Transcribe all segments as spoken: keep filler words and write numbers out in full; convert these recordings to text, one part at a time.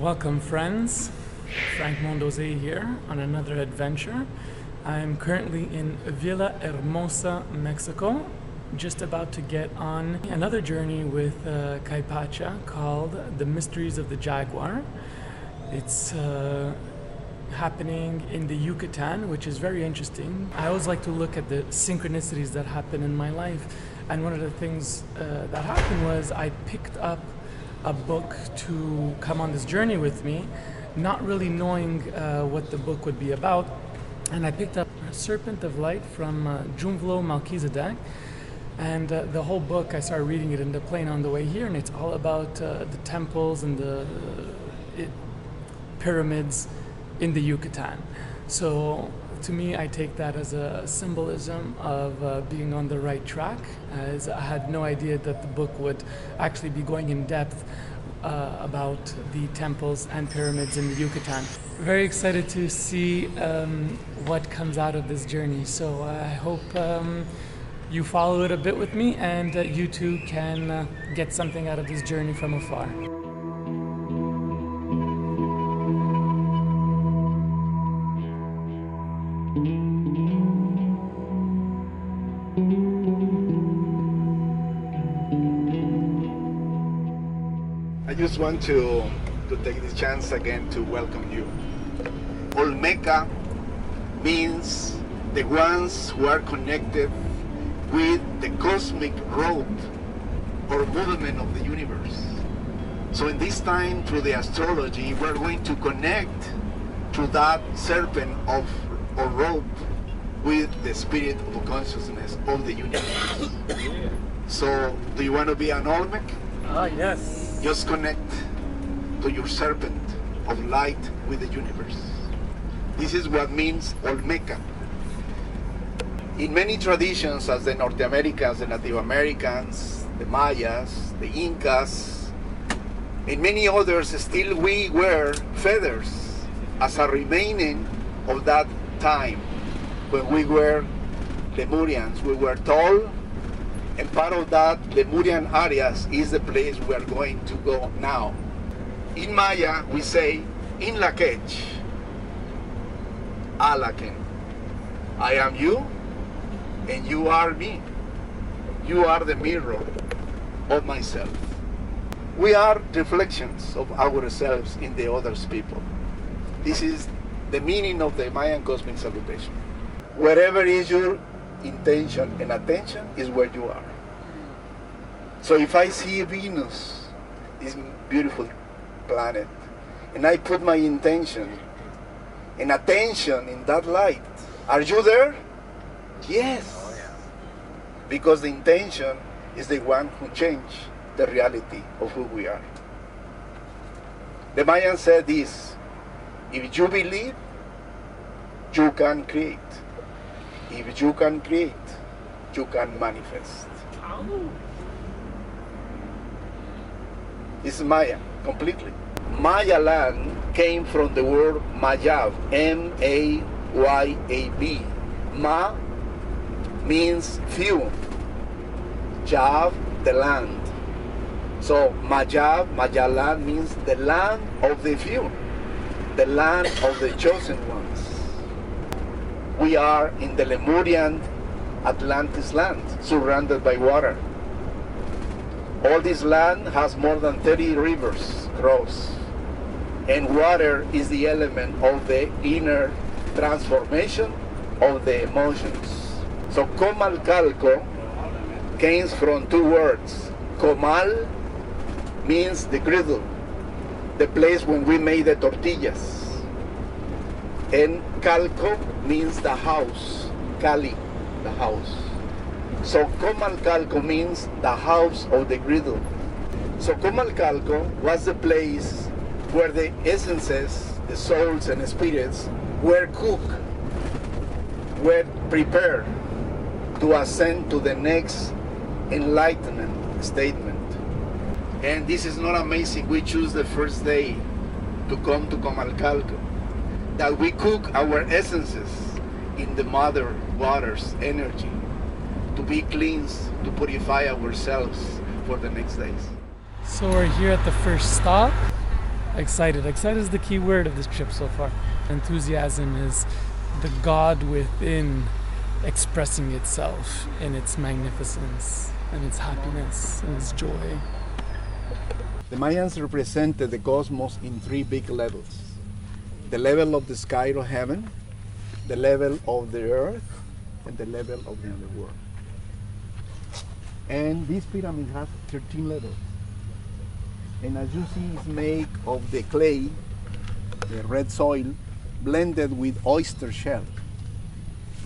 Welcome friends, Frank Mondozé here on another adventure. I am currently in Villa Hermosa, Mexico, just about to get on another journey with uh, Kaypacha called The Mysteries of the Jaguar. It's uh, happening in the Yucatan, which is very interesting. I always like to look at the synchronicities that happen in my life, and one of the things uh, that happened was I picked up a book to come on this journey with me, not really knowing uh, what the book would be about. And I picked up Serpent of Light from uh, Jumlo Malchizedek. And uh, the whole book, I started reading it in the plane on the way here, and it's all about uh, the temples and the uh, it, pyramids in the Yucatan. So to me, I take that as a symbolism of uh, being on the right track, as I had no idea that the book would actually be going in depth uh, about the temples and pyramids in the Yucatan. Very excited to see um, what comes out of this journey, so I hope um, you follow it a bit with me and uh, you too can uh, get something out of this journey from afar. I just want to, to take this chance again to welcome you. Olmeca means the ones who are connected with the cosmic road or movement of the universe. So in this time, through the astrology, we're going to connect to that serpent of or road with the spirit of the consciousness of the universe. Yeah. So, do you want to be an Olmec? Ah, yes. Just connect to your serpent of light with the universe. This is what means Olmeca. In many traditions, as the North Americans, the Native Americans, the Mayas, the Incas, and many others, still we wear feathers as a remaining of that time when we were Lemurians. We were tall. And part of that, Lemurian areas is the place we are going to go now. In Maya, we say, in la quech, alaken. I am you, and you are me. You are the mirror of myself. We are reflections of ourselves in the other people. This is the meaning of the Mayan cosmic salutation. Wherever is your intention and attention is where you are. So if I see Venus, this beautiful planet, and I put my intention and attention in that light, are you there? Yes. Because the intention is the one who changes the reality of who we are. The Mayan said this, if you believe, you can create. If you can create, you can manifest. Oh. It's Maya, completely. Maya land came from the word Mayab, M A Y A B. Ma means few. Jab, the land. So Mayab, Maya land means the land of the few, the land of the chosen ones. We are in the Lemurian Atlantis land, surrounded by water. All this land has more than thirty rivers cross, and water is the element of the inner transformation of the emotions. So Comalcalco comes from two words. Comal means the griddle, the place when we made the tortillas. And Calco means the house, Cali, the house. So Comalcalco means the house of the griddle. So Comalcalco was the place where the essences, the souls and spirits were cooked, were prepared to ascend to the next enlightenment statement. And this is not amazing, we choose the first day to come to Comalcalco, that we cook our essences in the mother water's energy to be cleansed, to purify ourselves for the next days. So we're here at the first stop. excited. Excited is the key word of this trip so far. Enthusiasm is the God within expressing itself in its magnificence and its happiness and its joy. The Mayans represented the cosmos in three big levels. The level of the sky or heaven, the level of the earth, and the level of the underworld. And this pyramid has thirteen levels. And as you see, it's made of the clay, the red soil, blended with oyster shell.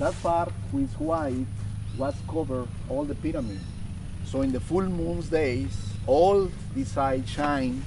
That part with white was covered all the pyramid. So in the full moon's days, all the sides shine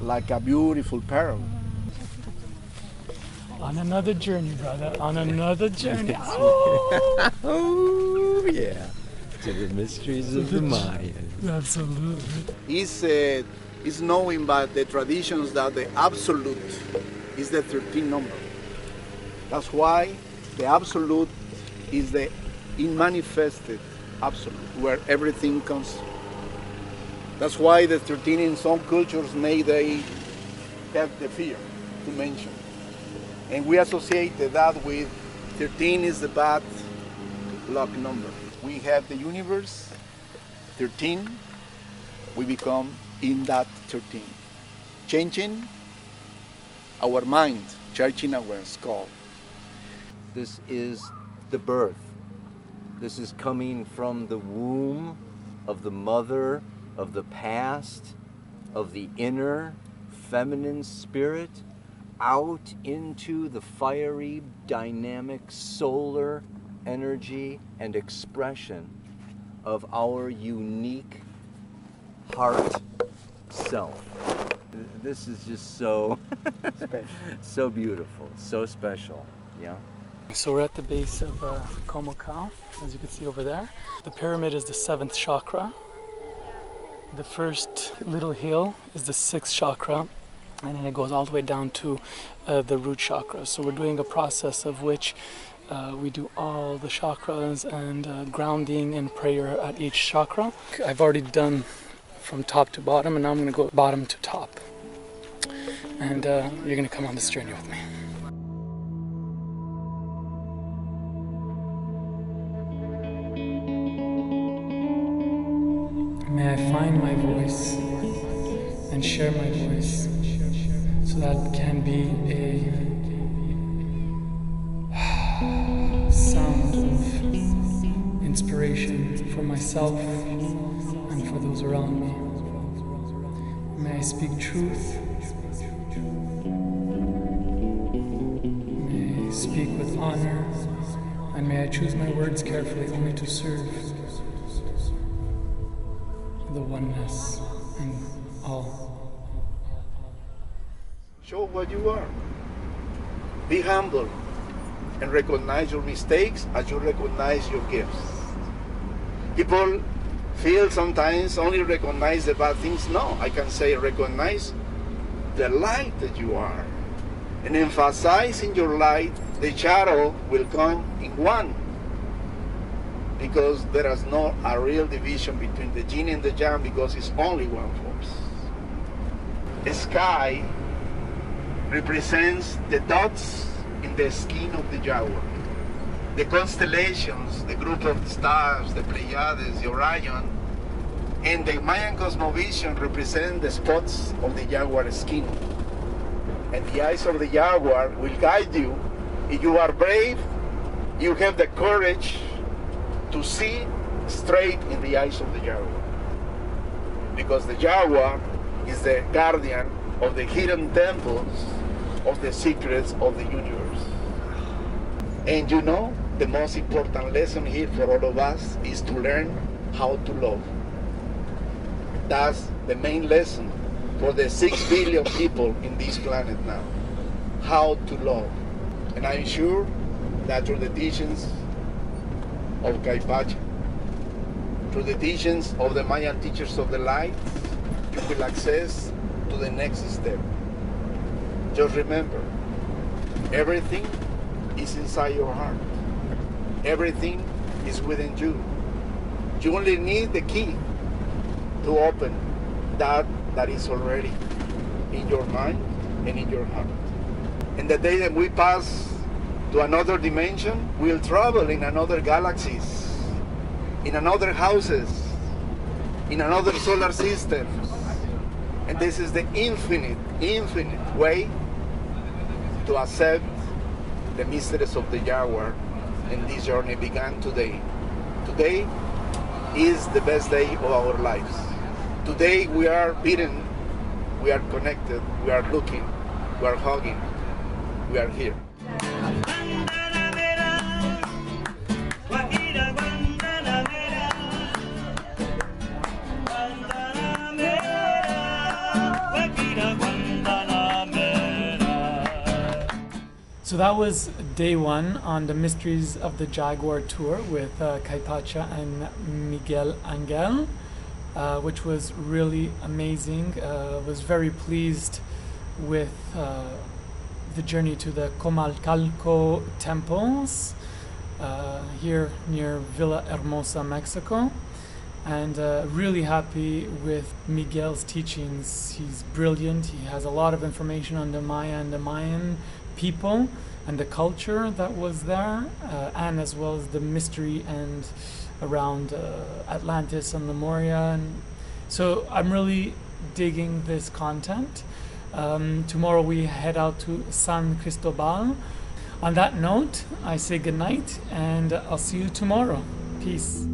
like a beautiful pearl. On another journey, brother, on another journey. Oh, oh yeah, to the mysteries of the Mayans. Absolutely. It's, uh, it's knowing by the traditions that the absolute is the thirteenth number. That's why the absolute is the unmanifested absolute, where everything comes. That's why the thirteen in some cultures may they have the fear to mention. And we associated that with thirteen is the bad luck number. We have the universe, thirteen, we become in that thirteen. Changing our mind, changing our skull. This is the birth. This is coming from the womb of the mother, of the past, of the inner feminine spirit, out into the fiery, dynamic, solar energy and expression of our unique heart self. This is just so, so beautiful, so special, yeah. So we're at the base of uh, Comalcalco, as you can see over there. The pyramid is the seventh chakra. The first little hill is the sixth chakra, and then it goes all the way down to uh, the root chakra. So we're doing a process of which uh, we do all the chakras and uh, grounding and prayer at each chakra. I've already done from top to bottom, and now I'm going to go bottom to top. And uh, you're going to come on this journey with me. May I find my voice and share my voice so that can be a sound of inspiration for myself and for those around me. May I speak truth. May I speak with honor, and may I choose my words carefully only to serve the oneness in all. Show what you are. Be humble and recognize your mistakes as you recognize your gifts. People feel sometimes only recognize the bad things. No, I can say recognize the light that you are, and emphasize in your light the shadow will come in one. Because there is no a real division between the yin and the yang, because it's only one force. The sky represents the dots in the skin of the jaguar. The constellations, the group of stars, the Pleiades, the Orion, and the Mayan cosmovision represent the spots of the jaguar skin. And the eyes of the jaguar will guide you. If you are brave, you have the courage to see straight in the eyes of the jaguar. Because the jaguar is the guardian of the hidden temples of the secrets of the universe. And you know, the most important lesson here for all of us is to learn how to love. That's the main lesson for the six billion people in this planet now. How to love. And I'm sure that through the teachings of Kaypacha, through the teachings of the Mayan teachers of the light, you will access to the next step. Just remember, everything is inside your heart. Everything is within you. You only need the key to open that that is already in your mind and in your heart. And the day that we pass to another dimension, we'll travel in another galaxies, in another houses, in another solar system. And this is the infinite, infinite way to accept the mysteries of the Jaguar. And this journey began today. Today is the best day of our lives. Today we are beaten, we are connected, we are looking, we are hugging, we are here. So that was day one on the Mysteries of the Jaguar tour with uh, Kaypacha and Miguel Angel, uh, which was really amazing. I uh, was very pleased with uh, the journey to the Comalcalco temples uh, here near Villa Hermosa, Mexico. And uh, really happy with Miguel's teachings. He's brilliant. He has a lot of information on the Maya and the Mayan people and the culture that was there, uh, and as well as the mystery and around uh, Atlantis and Lemuria. And so I'm really digging this content. Um, tomorrow we head out to San Cristobal. On that note, I say goodnight, and I'll see you tomorrow. Peace.